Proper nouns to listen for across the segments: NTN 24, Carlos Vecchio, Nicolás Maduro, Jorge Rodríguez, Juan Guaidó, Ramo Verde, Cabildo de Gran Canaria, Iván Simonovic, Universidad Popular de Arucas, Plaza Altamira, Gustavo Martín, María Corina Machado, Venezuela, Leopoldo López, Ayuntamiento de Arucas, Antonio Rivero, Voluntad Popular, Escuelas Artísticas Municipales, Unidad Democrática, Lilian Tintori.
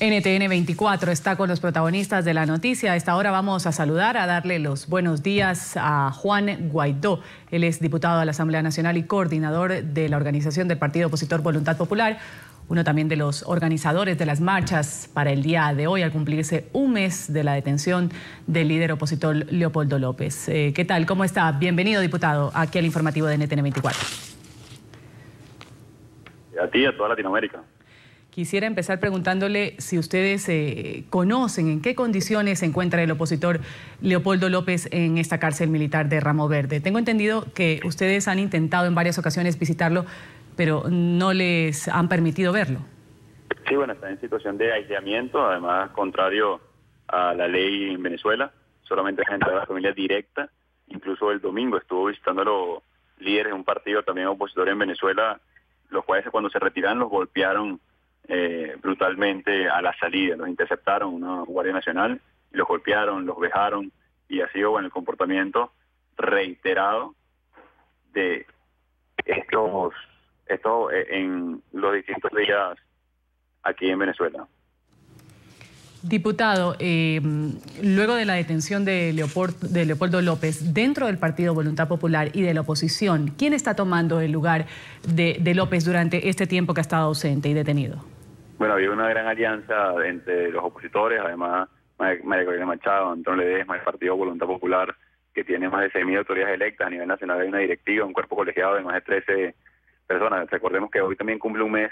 NTN 24 está con los protagonistas de la noticia. A esta hora vamos a saludar, a darle los buenos días a Juan Guaidó. Él es diputado a la Asamblea Nacional y coordinador de la organización del partido opositor Voluntad Popular, uno también de los organizadores de las marchas para el día de hoy, al cumplirse un mes de la detención del líder opositor Leopoldo López. ¿Qué tal? ¿Cómo está? Bienvenido, diputado, aquí al informativo de NTN 24. A ti y a toda Latinoamérica. Quisiera empezar preguntándole si ustedes conocen en qué condiciones se encuentra el opositor Leopoldo López en esta cárcel militar de Ramo Verde. Tengo entendido que ustedes han intentado en varias ocasiones visitarlo, pero no les han permitido verlo. Sí, bueno, está en situación de aislamiento, además contrario a la ley en Venezuela. Solamente la gente de la familia directa. Incluso el domingo estuvo visitando a los líderes de un partido también opositor en Venezuela, los cuales cuando se retiraron los golpearon brutalmente a la salida. Los interceptaron una Guardia Nacional y los golpearon, los vejaron, y ha sido, bueno, el comportamiento reiterado de estos en los distintos días aquí en Venezuela. Diputado, luego de la detención de Leopoldo López, dentro del partido Voluntad Popular y de la oposición, ¿quién está tomando el lugar de López durante este tiempo que ha estado ausente y detenido? Bueno, había una gran alianza entre los opositores, además María Corina Machado, Antonio Ledezma, el partido Voluntad Popular, que tiene más de 6.000 autoridades electas a nivel nacional. Hay una directiva, un cuerpo colegiado de más de 13 personas. Recordemos que hoy también cumple un mes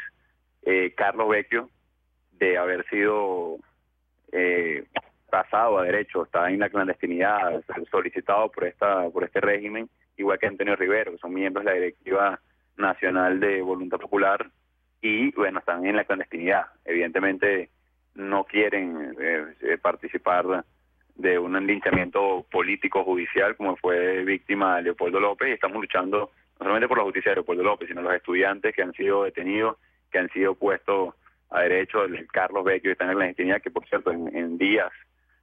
Carlos Vecchio de haber sido pasado a derecho, está en la clandestinidad, solicitado por este régimen, igual que Antonio Rivero, que son miembros de la directiva nacional de Voluntad Popular, y bueno, están en la clandestinidad. Evidentemente no quieren participar de un linchamiento político judicial como fue víctima Leopoldo López, y estamos luchando no solamente por la justicia de Leopoldo López, sino los estudiantes que han sido detenidos, que han sido puestos a derecho. El Carlos Vecchio está en la clandestinidad, que por cierto en días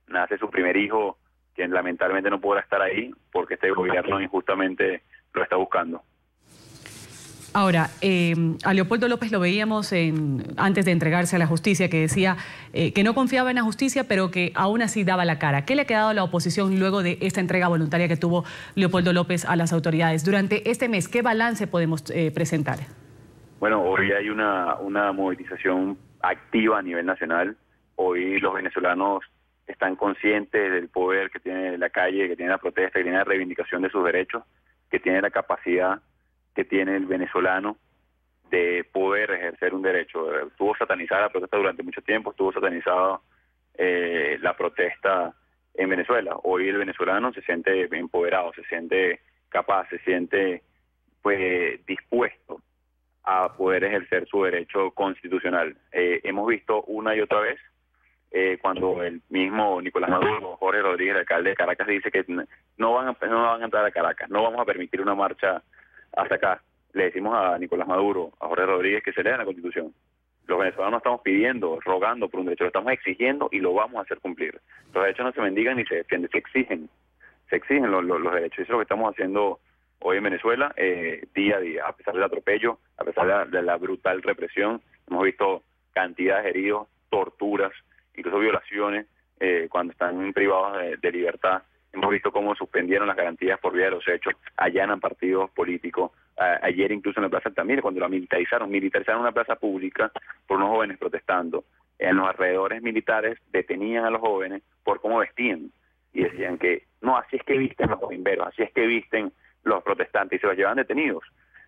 nace su primer hijo, que lamentablemente no podrá estar ahí porque este gobierno injustamente lo está buscando. Ahora, a Leopoldo López lo veíamos antes de entregarse a la justicia, que decía que no confiaba en la justicia, pero que aún así daba la cara. ¿Qué le ha quedado a la oposición luego de esta entrega voluntaria que tuvo Leopoldo López a las autoridades? Durante este mes, ¿qué balance podemos presentar? Bueno, hoy hay una movilización activa a nivel nacional. Hoy los venezolanos están conscientes del poder que tiene la calle, que tiene la protesta, que tiene la reivindicación de sus derechos, que tiene la capacidad que tiene el venezolano de poder ejercer un derecho. Estuvo satanizada la protesta durante mucho tiempo, estuvo satanizada la protesta en Venezuela. Hoy el venezolano se siente empoderado, se siente capaz, se siente pues dispuesto a poder ejercer su derecho constitucional. Hemos visto una y otra vez cuando el mismo Nicolás Maduro, Jorge Rodríguez, el alcalde de Caracas, dice que no van a entrar a Caracas, no vamos a permitir una marcha hasta acá. Le decimos a Nicolás Maduro, a Jorge Rodríguez, que se lea la Constitución. Los venezolanos no estamos pidiendo, rogando por un derecho, lo estamos exigiendo y lo vamos a hacer cumplir. Los derechos no se mendigan ni se defienden, se exigen los derechos. Eso es lo que estamos haciendo hoy en Venezuela, día a día, a pesar del atropello, a pesar de la brutal represión. Hemos visto cantidades de heridos, torturas, incluso violaciones cuando están privados de libertad. Hemos visto cómo suspendieron las garantías por vía de los hechos, allanan partidos políticos. Ayer incluso en la Plaza Altamira, cuando la militarizaron una plaza pública por unos jóvenes protestando. En los alrededores militares detenían a los jóvenes por cómo vestían y decían que no, así es que visten los cojimberos, así es que visten los protestantes, y se los llevan detenidos.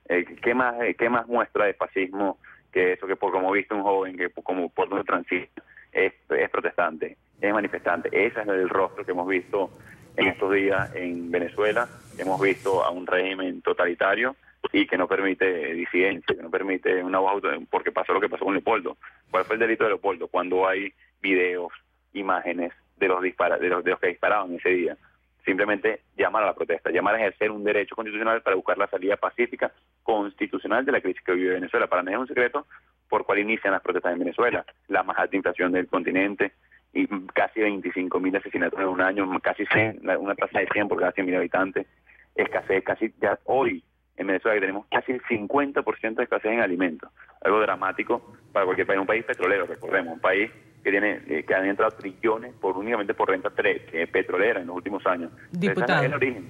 ¿Qué más muestra de fascismo que eso, que por como viste un joven, que como por donde transita es protestante, es manifestante? Ese es el rostro que hemos visto en estos días en Venezuela. Hemos visto a un régimen totalitario y que no permite disidencia, que no permite una voz autónoma, porque pasó lo que pasó con Leopoldo. ¿Cuál fue el delito de Leopoldo? Cuando hay videos, imágenes de los que disparaban ese día. Simplemente llamar a la protesta, llamar a ejercer un derecho constitucional para buscar la salida pacífica constitucional de la crisis que vive Venezuela. Para mí es un secreto por cuál inician las protestas en Venezuela: la más alta inflación del continente, y casi 25.000 asesinatos en un año, casi 100, una tasa de 100 por cada 100.000 habitantes, escasez casi, ya hoy en Venezuela que tenemos casi el 50% de escasez en alimentos, algo dramático para cualquier país, un país petrolero, recordemos, un país que han entrado trillones únicamente por renta petrolera en los últimos años. Diputado. Ese es el origen.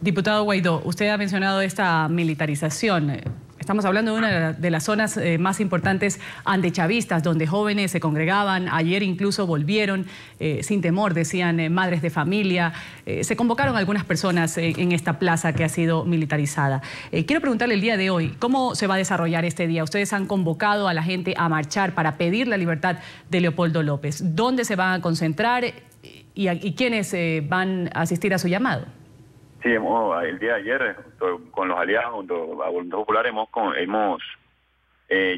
Diputado Guaidó, usted ha mencionado esta militarización. Estamos hablando de una de las zonas más importantes andechavistas, donde jóvenes se congregaban, ayer incluso volvieron sin temor, decían madres de familia. Se convocaron algunas personas en esta plaza que ha sido militarizada. Quiero preguntarle el día de hoy, ¿cómo se va a desarrollar este día? Ustedes han convocado a la gente a marchar para pedir la libertad de Leopoldo López. ¿Dónde se van a concentrar y quiénes van a asistir a su llamado? Sí, el día de ayer, junto con los aliados, junto a Voluntad Popular, hemos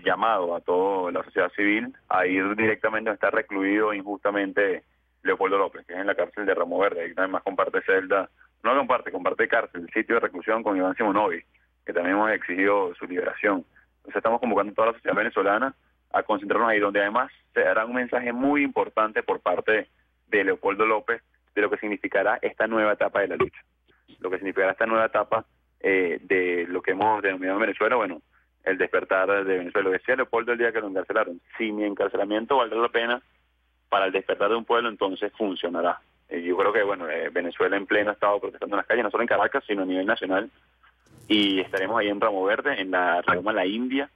llamado a toda la sociedad civil a ir directamente donde está recluido injustamente Leopoldo López, que es en la cárcel de Ramo Verde, que además comparte celda, no comparte cárcel, sitio de reclusión con Iván Simonovic, que también hemos exigido su liberación. Entonces estamos convocando a toda la sociedad venezolana a concentrarnos ahí, donde además se dará un mensaje muy importante por parte de Leopoldo López de lo que significará esta nueva etapa de la lucha. Lo que significará esta nueva etapa de lo que hemos denominado en Venezuela, bueno, el despertar de Venezuela. Decía Leopoldo el día que lo encarcelaron, si mi encarcelamiento valdrá la pena para el despertar de un pueblo, entonces funcionará. Yo creo que, bueno, Venezuela en pleno ha estado protestando en las calles, no solo en Caracas, sino a nivel nacional, y estaremos ahí en Ramo Verde, en la Roma La India,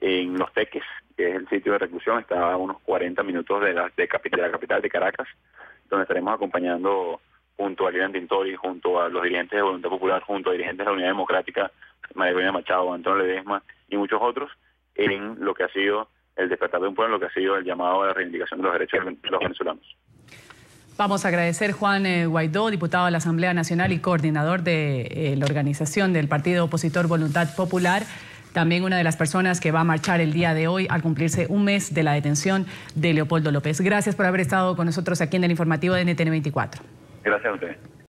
en Los Teques, que es el sitio de reclusión, está a unos 40 minutos de la capital de Caracas, donde estaremos acompañando junto a Lilian Tintori, junto a los dirigentes de Voluntad Popular, junto a dirigentes de la Unidad Democrática, María Corina Machado, Antonio Ledezma y muchos otros, en lo que ha sido el despertar de un pueblo, lo que ha sido el llamado a la reivindicación de los derechos de los venezolanos. Vamos a agradecer Juan Guaidó, diputado de la Asamblea Nacional y coordinador de la organización del partido opositor Voluntad Popular, también una de las personas que va a marchar el día de hoy al cumplirse un mes de la detención de Leopoldo López. Gracias por haber estado con nosotros aquí en el informativo de NTN 24. Gracias a ustedes.